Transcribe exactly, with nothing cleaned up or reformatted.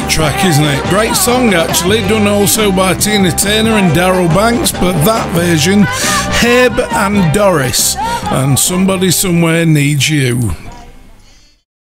great track, isn't it? Great song, actually, done also by Tina Turner and Daryl Banks, but that version, Herb and Doris, and Somebody Somewhere Needs You.